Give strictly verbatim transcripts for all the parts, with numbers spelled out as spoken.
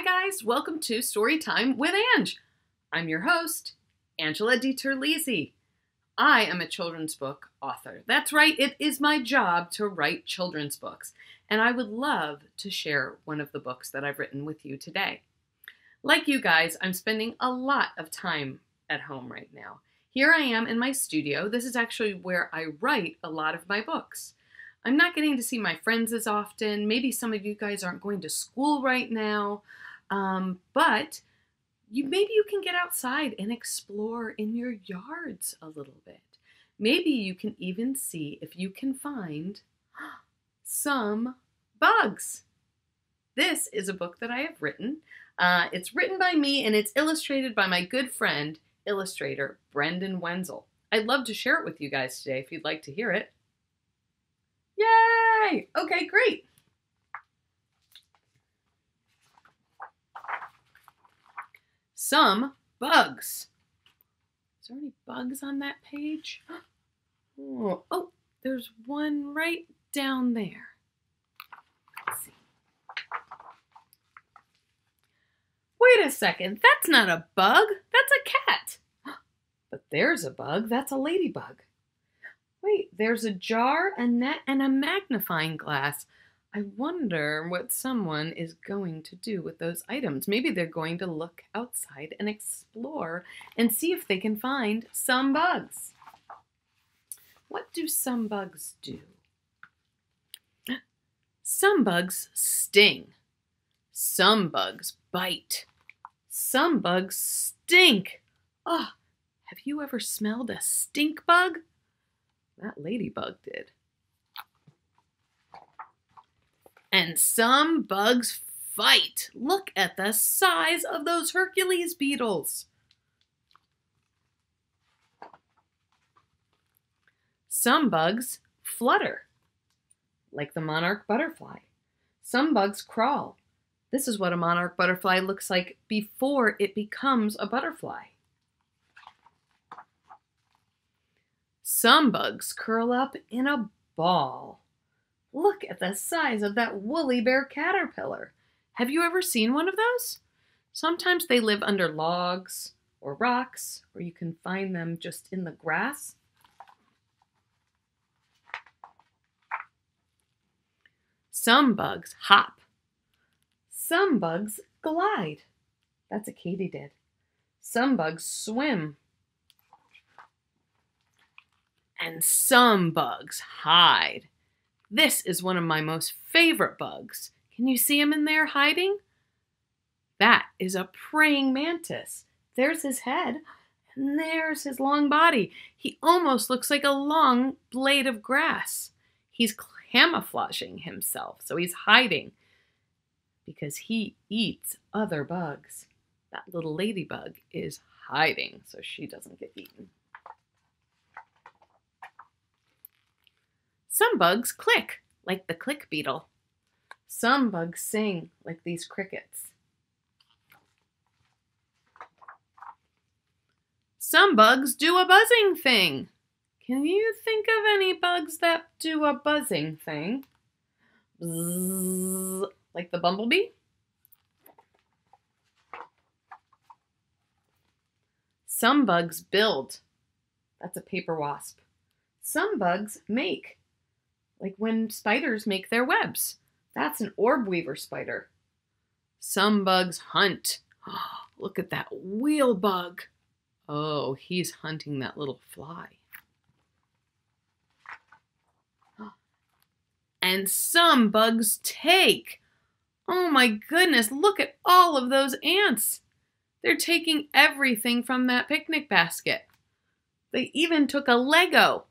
Hi guys, welcome to Storytime with Ange. I'm your host, Angela DiTerlizzi. I am a children's book author. That's right, it is my job to write children's books, and I would love to share one of the books that I've written with you today. Like you guys, I'm spending a lot of time at home right now. Here I am in my studio. This is actually where I write a lot of my books. I'm not getting to see my friends as often. Maybe some of you guys aren't going to school right now, um, but you, maybe you can get outside and explore in your yards a little bit. Maybe you can even see if you can find some bugs. This is a book that I have written. Uh, it's written by me and it's illustrated by my good friend, illustrator Brendan Wenzel. I'd love to share it with you guys today if you'd like to hear it. Yay! Okay, great. Some bugs. Is there any bugs on that page? Oh, oh there's one right down there. Let's see. Wait a second, that's not a bug, that's a cat. But there's a bug, that's a ladybug. Wait, there's a jar, a net, and a magnifying glass. I wonder what someone is going to do with those items. Maybe they're going to look outside and explore and see if they can find some bugs. What do some bugs do? Some bugs sting. Some bugs bite. Some bugs stink. Oh, have you ever smelled a stink bug? That ladybug did. And some bugs fight. Look at the size of those Hercules beetles. Some bugs flutter, like the monarch butterfly. Some bugs crawl. This is what a monarch butterfly looks like before it becomes a butterfly. Some bugs curl up in a ball. Look at the size of that woolly bear caterpillar. Have you ever seen one of those? Sometimes they live under logs or rocks, or you can find them just in the grass. Some bugs hop. Some bugs glide. That's a katydid. Some bugs swim. And some bugs hide. This is one of my most favorite bugs. Can you see him in there hiding? That is a praying mantis. There's his head, and there's his long body. He almost looks like a long blade of grass. He's camouflaging himself, so he's hiding because he eats other bugs. That little ladybug is hiding, so she doesn't get eaten. Some bugs click, like the click beetle. Some bugs sing, like these crickets. Some bugs do a buzzing thing. Can you think of any bugs that do a buzzing thing? Bzzz, like the bumblebee? Some bugs build. That's a paper wasp. Some bugs make. Like when spiders make their webs. That's an orb weaver spider. Some bugs hunt. Oh, look at that wheel bug. Oh, he's hunting that little fly. And some bugs take. Oh my goodness, look at all of those ants. They're taking everything from that picnic basket. They even took a Lego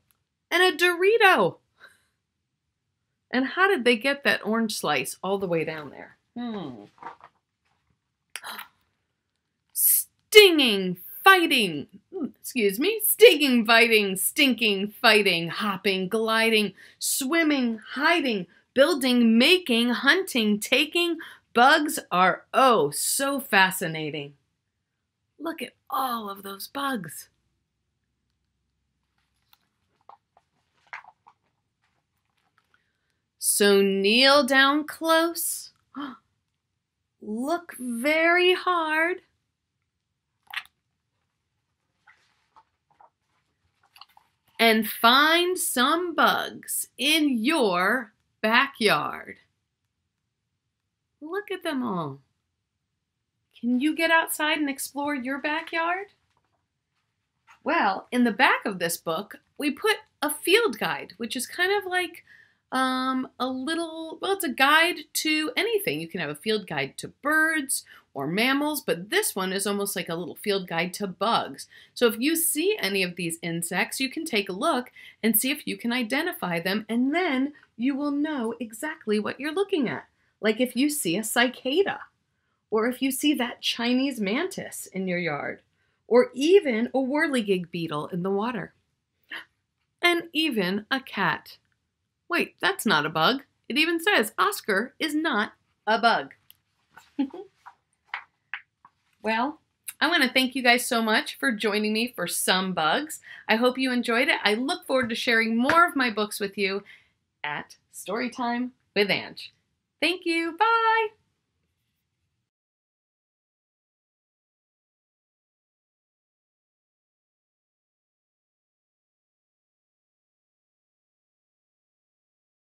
and a Dorito. And how did they get that orange slice all the way down there? Hmm. Stinging, fighting, excuse me, stinging, biting, stinking, fighting, hopping, gliding, swimming, hiding, building, making, hunting, taking. Bugs are oh so fascinating. Look at all of those bugs. So kneel down close. look very hard. And find some bugs in your backyard. Look at them all. Can you get outside and explore your backyard? Well, in the back of this book, we put a field guide, which is kind of like um, a little, well, it's a guide to anything. You can have a field guide to birds or mammals, but this one is almost like a little field guide to bugs. So if you see any of these insects, you can take a look and see if you can identify them, and then you will know exactly what you're looking at. Like if you see a cicada, or if you see that Chinese mantis in your yard, or even a whirligig beetle in the water, and even a cat. Wait, that's not a bug. It even says Oscar is not a bug. Well, I want to thank you guys so much for joining me for Some Bugs. I hope you enjoyed it. I look forward to sharing more of my books with you at Storytime with Ange. Thank you. Bye.